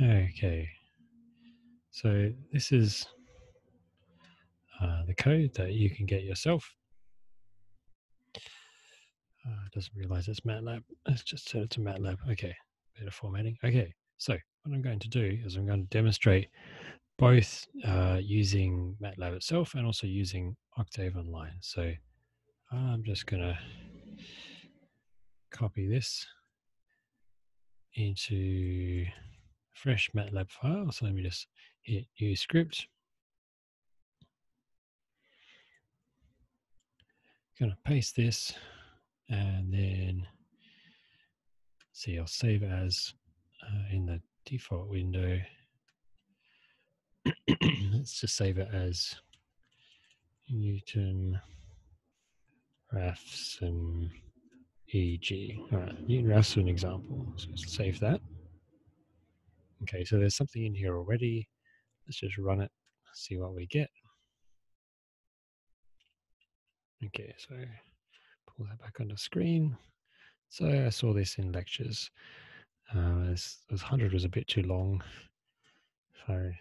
Okay, so this is the code that you can get yourself. Doesn't realize it's MATLAB. Let's just set it to MATLAB. Okay, bit of formatting. Okay, so what I'm going to do is I'm going to demonstrate both using MATLAB itself and also using Octave Online. So I'm just going to copy this into a fresh MATLAB file. So let me just hit new script. Going to paste this and then see, I'll save as in the default window. Let's just save it as Newton–Raphson EG. All right, Newton–Raphson example. So let's save that. Okay, so there's something in here already. Let's just run it, see what we get. Okay, so pull that back on the screen. So I saw this in lectures. This 100 was a bit too long. If I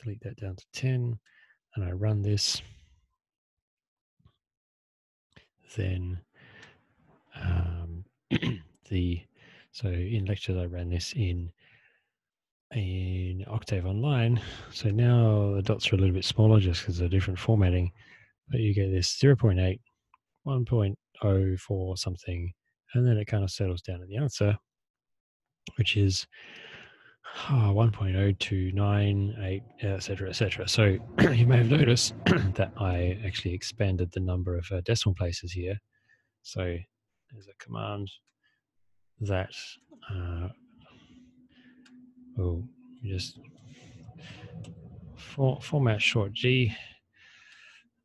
delete that down to 10 and I run this, then so in lectures I ran this in Octave Online. So now the dots are a little bit smaller just because of different formatting, but you get this 0.8, 1.04 something, and then it kind of settles down at the answer, which is 1.0298, etc., etc. So you may have noticed that I actually expanded the number of decimal places here. So there's a command that will just format short g.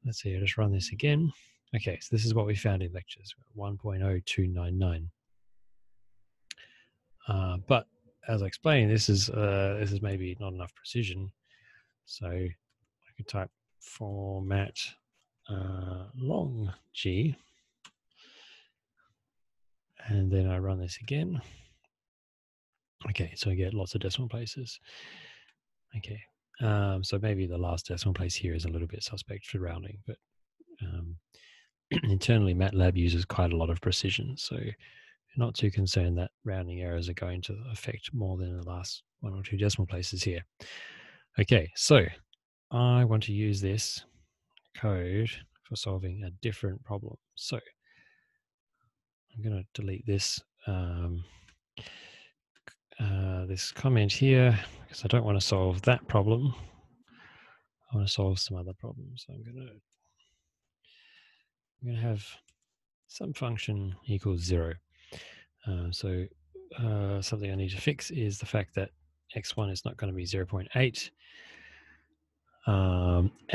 Let's see, I'll just run this again. Okay, so this is what we found in lectures, 1.0299. But as I explained, this is maybe not enough precision. So I could type format long G, and then I run this again. Okay, so I get lots of decimal places. Okay, so maybe the last decimal place here is a little bit suspect for rounding, but internally MATLAB uses quite a lot of precision, so not too concerned that rounding errors are going to affect more than the last one or two decimal places here. Okay, so I want to use this code for solving a different problem. So I'm going to delete this this comment here because I don't want to solve that problem. I want to solve some other problems. So I'm going to have some function equals 0. So something I need to fix is the fact that x1 is not going to be 0.8,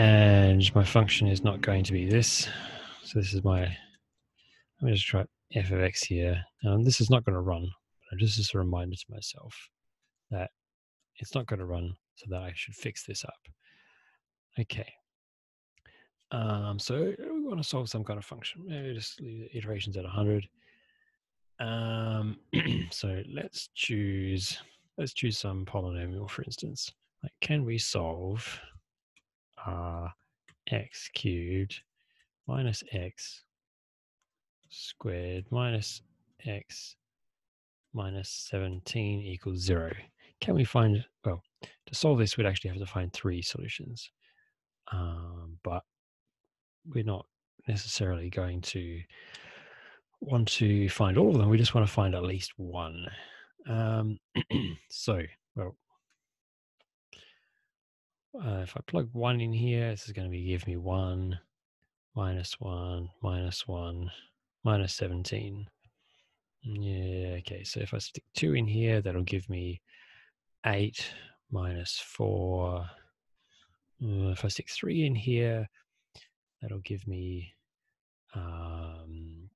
and my function is not going to be this. So this is my, I'm going to just try f of x here, and this is not going to run. But this is a reminder to myself that it's not going to run, so that I should fix this up. Okay. So we want to solve some kind of function. Maybe just leave the iterations at 100. So let's choose some polynomial, for instance. Like, can we solve x cubed minus x squared minus x minus 17 equals 0? Can we find, well, to solve this we'd actually have to find 3 solutions, but we're not necessarily going to want to find all of them. We just want to find at least one. So, well, if I plug 1 in here, this is going to be give me 1 minus 17. Yeah, okay, so if I stick 2 in here, that'll give me 8 minus 4. If I stick 3 in here, that'll give me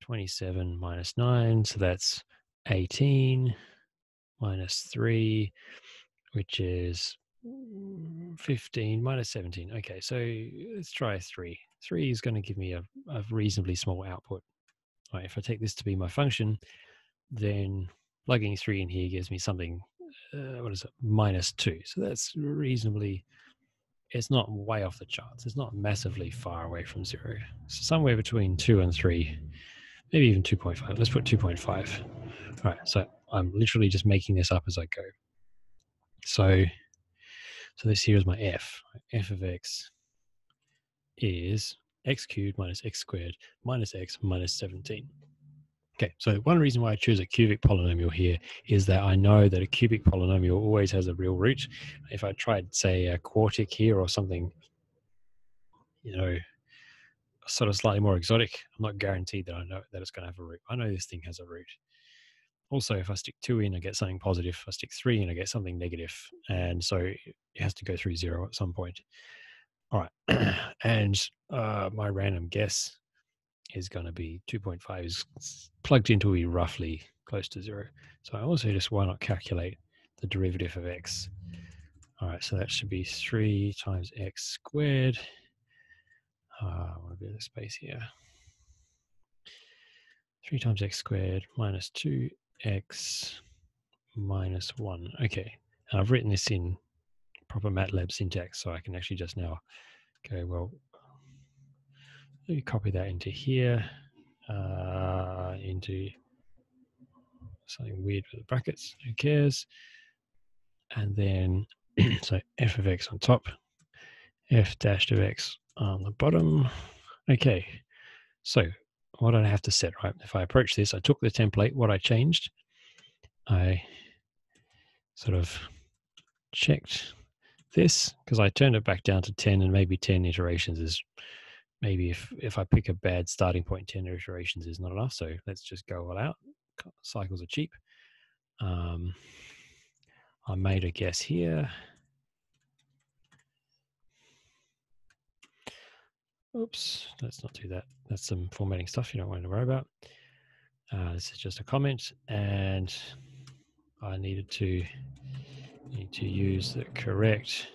27 minus 9, so that's 18 minus 3, which is 15 minus 17. Okay, so let's try 3. 3 is going to give me a reasonably small output. All right, if I take this to be my function, then plugging 3 in here gives me something what is it, -2. So that's reasonably, it's not way off the charts. It's not massively far away from zero. So somewhere between 2 and 3, maybe even 2.5. Let's put 2.5. All right, so I'm literally just making this up as I go. So this here is my f. F of x is x cubed minus x squared minus x minus 17. Okay, so one reason why I choose a cubic polynomial here is that I know that a cubic polynomial always has a real root. If I tried, say, a quartic here or something, you know, sort of slightly more exotic, I'm not guaranteed that I know that it's going to have a root. I know this thing has a root. Also, if I stick 2 in, I get something positive. If I stick 3 in, I get something negative. And so it has to go through 0 at some point. All right, and my random guess is going to be 2.5 is plugged in to be roughly close to 0. So I also just, why not calculate the derivative of x? All right, so that should be 3 times x squared. I want a bit of space here. 3 times x squared minus 2x minus 1. Okay, and I've written this in proper MATLAB syntax, so I can actually just now go, well, let me copy that into here, into something weird with the brackets, who cares? And then, so f of x on top, f dashed of x on the bottom. Okay, so what did I have to set, right? If I approach this, I took the template, what I changed, I sort of checked this, because I turned it back down to 10, and maybe 10 iterations is, maybe if I pick a bad starting point, 10 iterations is not enough. So let's just go all out. Cycles are cheap. I made a guess here. Oops, let's not do that. That's some formatting stuff you don't want to worry about. This is just a comment, and I need to use the correct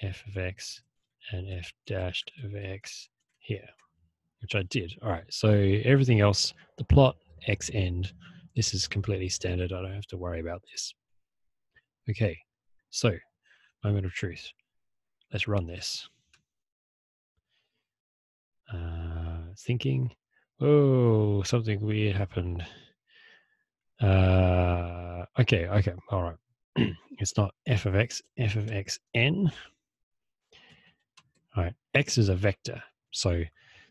f of x and f dashed of x here, which I did. All right, so everything else, the plot, x end, this is completely standard. I don't have to worry about this. Okay, so moment of truth. Let's run this. Thinking, oh, something weird happened. Okay, all right. It's not f of x n. All right, x is a vector, so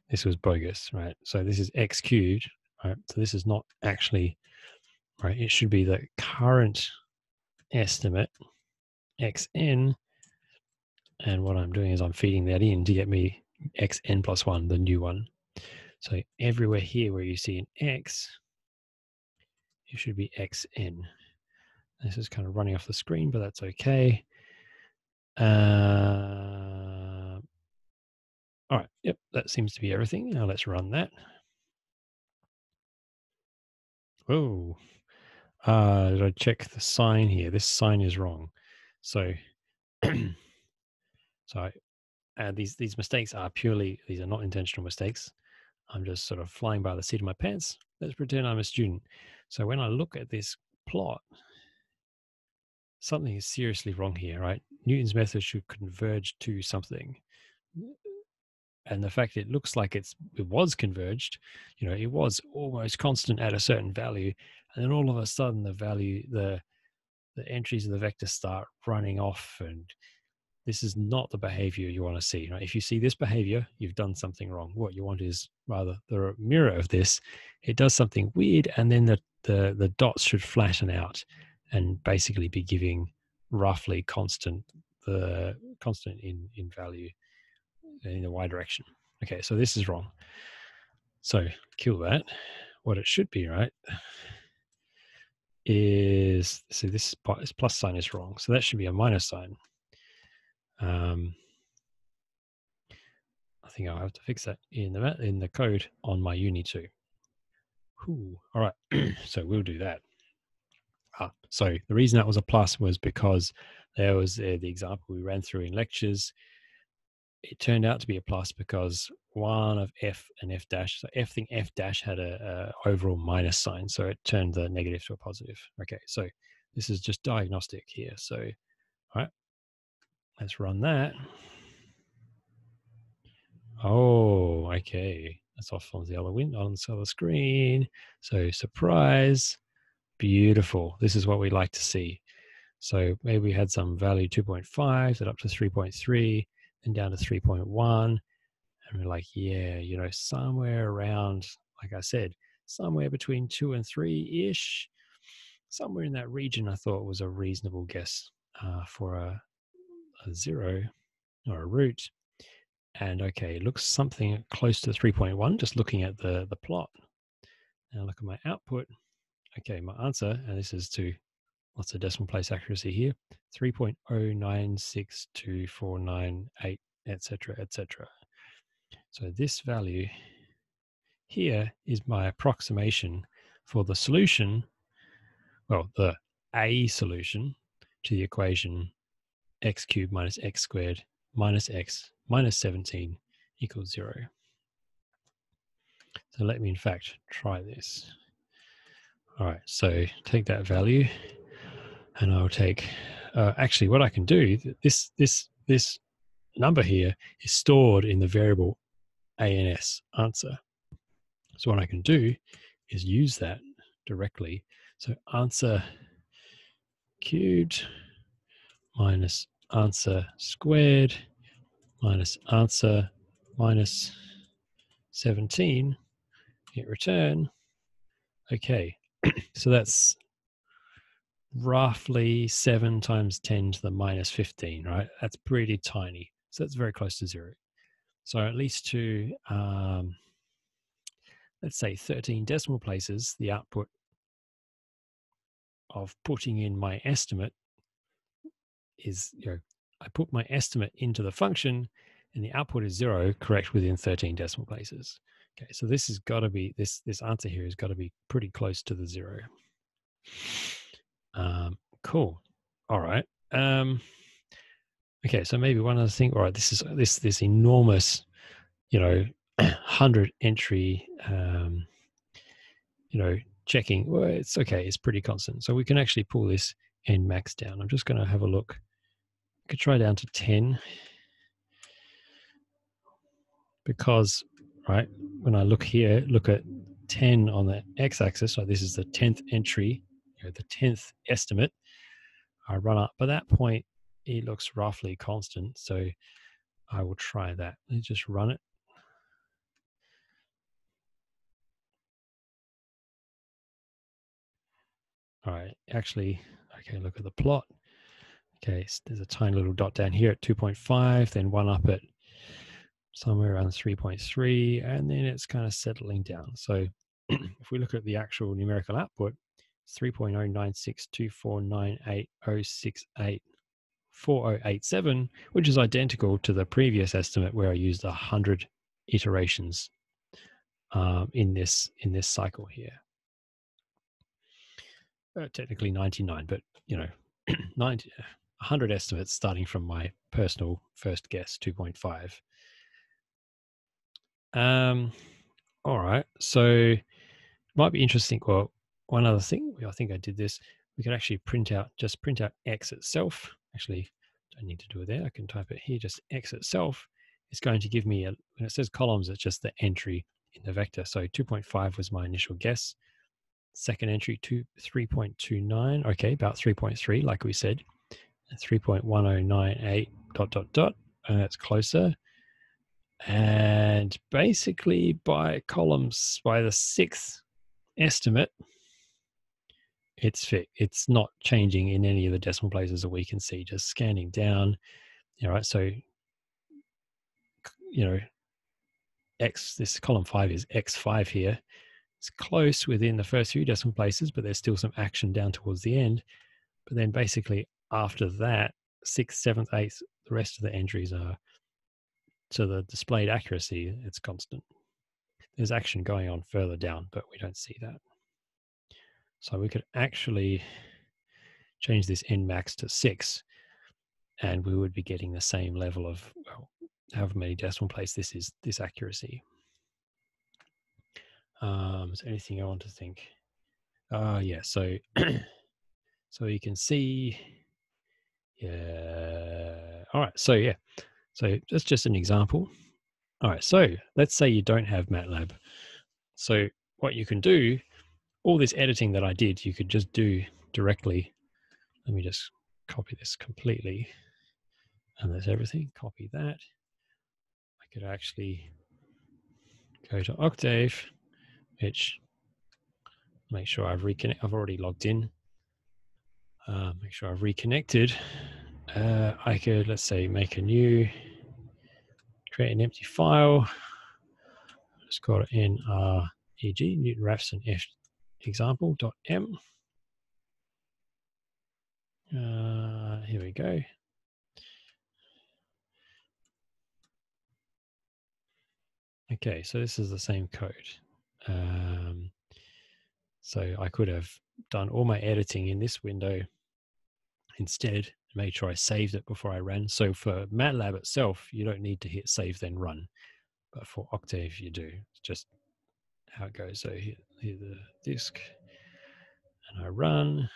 this was bogus, right? So this is x cubed, right? So this is not actually, right? It should be the current estimate, xn, and what I'm doing is I'm feeding that in to get me xn plus 1, the new one. So everywhere here where you see an x, it should be xn. This is kind of running off the screen, but that's okay. All right, yep, that seems to be everything. Now let's run that. Oh, did I check the sign here? This sign is wrong. So, these mistakes are purely, these are not intentional mistakes. I'm just sort of flying by the seat of my pants. Let's pretend I'm a student. So when I look at this plot, something is seriously wrong here, right? Newton's method should converge to something. And the fact it looks like it was converged, you know, it was almost constant at a certain value, and then all of a sudden the value, the entries of the vector start running off, and this is not the behavior you want to see, right? If you see this behavior, you've done something wrong. What you want is rather the mirror of this. It does something weird, and then the dots should flatten out and basically be giving roughly constant, the constant in value in the y direction. Okay, so this is wrong. So kill that. What it should be, right, is, so this plus sign is wrong. So that should be a minus sign. I think I'll have to fix that in the code on my Uni 2. Ooh, all right, so we'll do that. So the reason that was a plus was because there was the example we ran through in lectures. it turned out to be a plus because one of f and f dash, so f dash had a overall minus sign, so it turned the negative to a positive. Okay, so this is just diagnostic here. So, all right, let's run that. Oh, okay, that's off on the other window, on the other screen. So surprise, beautiful. This is what we like to see. So maybe we had some value 2.5, then up to 3.3, then down to 3.1. And we're like, yeah, you know, somewhere around, like I said, somewhere between 2 and 3-ish, somewhere in that region, I thought was a reasonable guess for a zero or a root. And okay, it looks something close to 3.1, just looking at the plot. Now look at my output. Okay, my answer, and this is to lots of decimal place accuracy here, 3.096249, etc., etc. So this value here is my approximation for the solution, well, the A solution to the equation x cubed minus x squared minus x minus 17 equals 0. So let me, in fact, try this. All right, so take that value, and I'll take, actually, what I can do, this number here is stored in the variable ANS answer. So what I can do is use that directly. So answer cubed minus answer squared minus answer minus 17, hit return. Okay, so that's roughly 7 × 10⁻¹5, right? That's pretty tiny. So that's very close to zero. So at least to, let's say 13 decimal places, the output of putting in my estimate is, you know, I put my estimate into the function and the output is zero, correct, within 13 decimal places. Okay, so this has got to be, this answer here has got to be pretty close to the zero. Cool. All right. Okay, so maybe one other thing. All right, this is this enormous, you know, 100-entry, you know, checking. Well, it's okay. It's pretty constant. So we can actually pull this n max down. I'm just going to have a look. I could try down to 10 because, right, when I look here, look at 10 on the x-axis. So this is the 10th entry. The 10th estimate, I run up. By that point, it looks roughly constant, so I will try that. Let's just run it. All right, actually, okay, look at the plot. Okay, so there's a tiny little dot down here at 2.5, then one up at somewhere around 3.3, and then it's kind of settling down. So if we look at the actual numerical output, 3.09624980684087, which is identical to the previous estimate where I used 100 iterations in this cycle here. Technically 99, but you know, 100 estimates starting from my personal first guess, 2.5. All right, so it might be interesting. Well, one other thing, I think I did this, we could actually print out, just print out x itself. Actually, don't need to do it there. I can type it here, just x itself. It's going to give me, when it says columns, it's just the entry in the vector. So 2.5 was my initial guess. Second entry, 3.29. Okay, about 3.3, like we said. 3.1098 ... And that's closer. And basically by columns, by the 6th estimate, it's fixed. It's not changing in any of the decimal places that we can see, just scanning down. All right, so, you know, X, this column 5 is X5 here. It's close within the first few decimal places, but there's still some action down towards the end. But then basically after that, 6th, 7th, 8th, the rest of the entries are, so the displayed accuracy, it's constant. There's action going on further down, but we don't see that. So we could actually change this n max to 6, and we would be getting the same level of, well, however many decimal places this is, this accuracy. Is there anything I want to think? Yeah, so so you can see, yeah. All right, so yeah, so that's just an example. All right, so let's say you don't have MATLAB. So what you can do, all this editing that I did, you could just do directly. Let me just copy this completely. And there's everything. Copy that. I could actually go to Octave, which make sure I've reconnected. I've already logged in. Make sure I've reconnected. I could, let's say, make a new, create an empty file. Let's call it NREG, Newton–Raphson example.m. Here we go. Okay, so this is the same code. So I could have done all my editing in this window instead. Made sure I saved it before I ran. So for MATLAB itself, you don't need to hit save then run, but for Octave you do. It's just how it goes. So here the disk, and I run.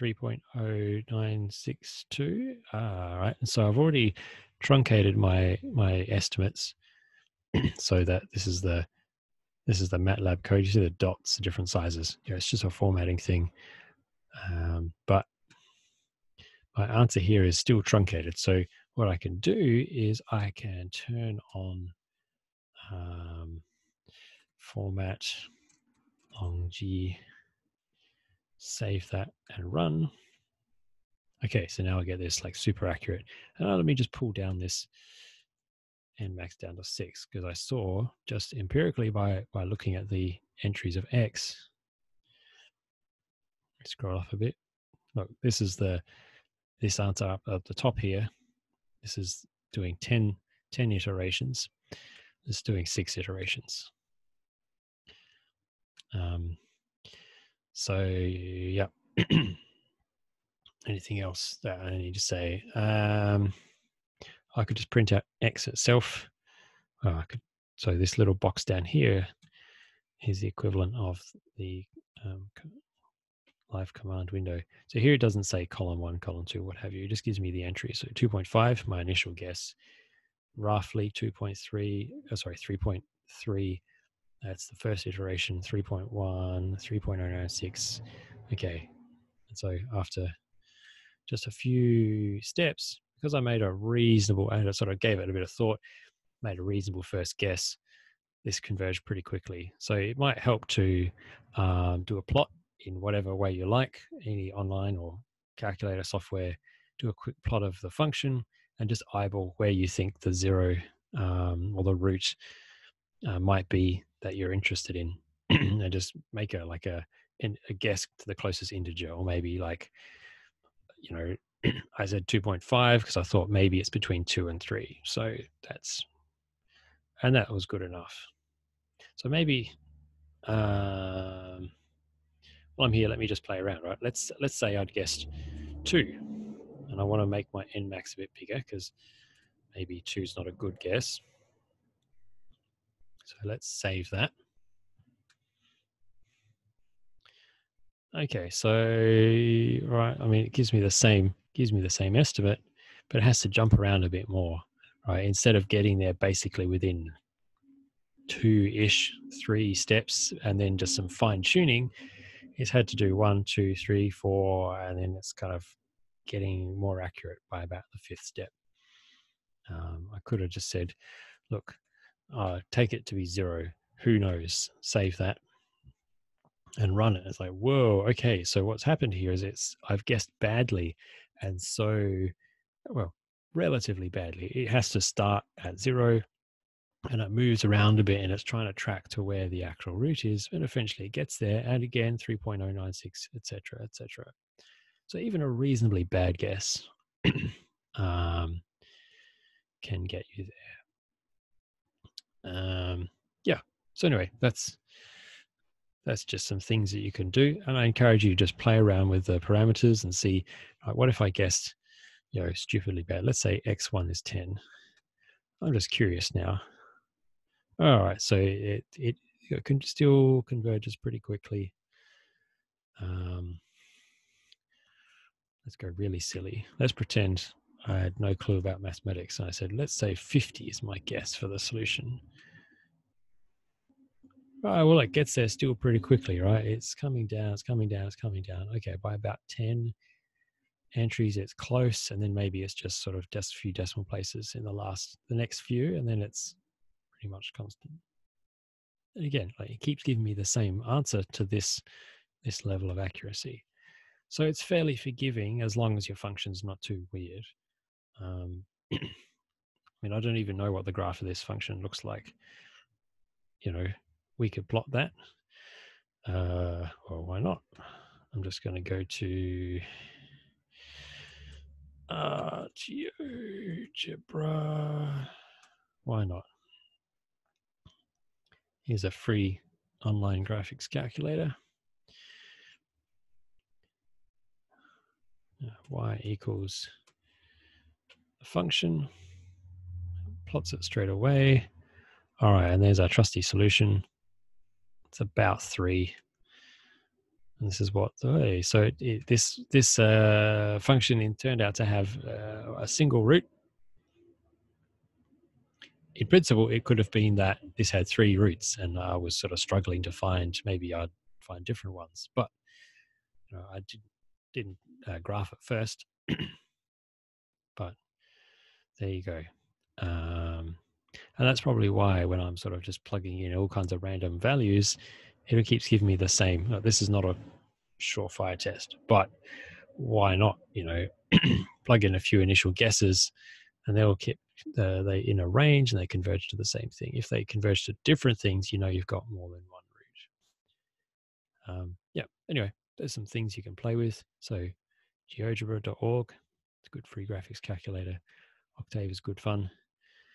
3.0962. All right, and so I've already truncated my estimates so that this is the MATLAB code. You see the dots, the different sizes. Yeah, it's just a formatting thing. But my answer here is still truncated. So what I can do is I can turn on format long G, save that and run. Okay, so now I get this like super accurate. And now let me just pull down this and max down to 6, because I saw just empirically by looking at the entries of X. Scroll off a bit. Look, this is this answer up at the top here. This is doing 10 iterations. This is doing 6 iterations. So yeah. Anything else that I need to say? I could just print out X itself. So this little box down here is the equivalent of the live command window. So here it doesn't say column 1, column 2, what have you. It just gives me the entry. So 2.5, my initial guess. Roughly 2.3, oh, sorry, 3.3. That's the first iteration, 3.1, 3.096. Okay, and so after just a few steps, because I made a reasonable, and I sort of gave it a bit of thought, made a reasonable first guess, this converged pretty quickly. So it might help to do a plot in whatever way you like, any online or calculator software, do a quick plot of the function and just eyeball where you think the zero or the root might be that you're interested in, and just make a like a guess to the closest integer, or maybe like, you know, I said 2.5 because I thought maybe it's between 2 and 3. So that was good enough. So maybe while I'm here, let me just play around, right? Let's say I'd guessed 2, and I want to make my n max a bit bigger because maybe 2 is not a good guess. So let's save that. Okay, so right, I mean, it gives me the same estimate, but it has to jump around a bit more, right? Instead of getting there basically within 2-ish, 3 steps, and then just some fine tuning, it's had to do 1, 2, 3, 4, and then it's kind of getting more accurate by about the 5th step. I could have just said, look, take it to be 0, who knows, save that and run it. It's like, whoa, okay, so what's happened here is I've guessed badly, and so, well, relatively badly. It has to start at 0, and it moves around a bit, and it's trying to track to where the actual root is, and eventually it gets there, and again 3.096, etc., etc. So even a reasonably bad guess can get you there. Yeah, so anyway, that's just some things that you can do, and I encourage you to just play around with the parameters and see, what if I guessed you know, stupidly bad. Let's say x1 is 10. I'm just curious now. All right, so it can still converges pretty quickly. Let's go really silly. Let's pretend I had no clue about mathematics, and I said, let's say 50 is my guess for the solution. Right, well, it gets there still pretty quickly, right? It's coming down, it's coming down, it's coming down. Okay, by about 10 entries, it's close, and then maybe it's just sort of just a few decimal places in the next few, and then it's pretty much constant. And again, like, it keeps giving me the same answer to this level of accuracy. So it's fairly forgiving as long as your function's not too weird. I mean, I don't even know what the graph of this function looks like. You know, we could plot that. Well, why not? I'm just going to go to GeoGebra. Why not? Here's a free online graphics calculator. Y equals a function, plots it straight away. All right, and there's our trusty solution. It's about 3, and this is what. So this function turned out to have a single root. In principle, it could have been that this had 3 roots, and I was sort of struggling to find. Maybe I'd find different ones, but you know, I didn't graph at first, but there you go. And that's probably why when I'm sort of just plugging in all kinds of random values, it keeps giving me the same. Look, this is not a surefire test, but why not? You know, plug in a few initial guesses, and they'll keep they in a range, and they converge to the same thing. If they converge to different things, you know you've got more than one root. Yeah. Anyway. There's some things you can play with. So geogebra.org, it's a good free graphics calculator. Octave is good fun.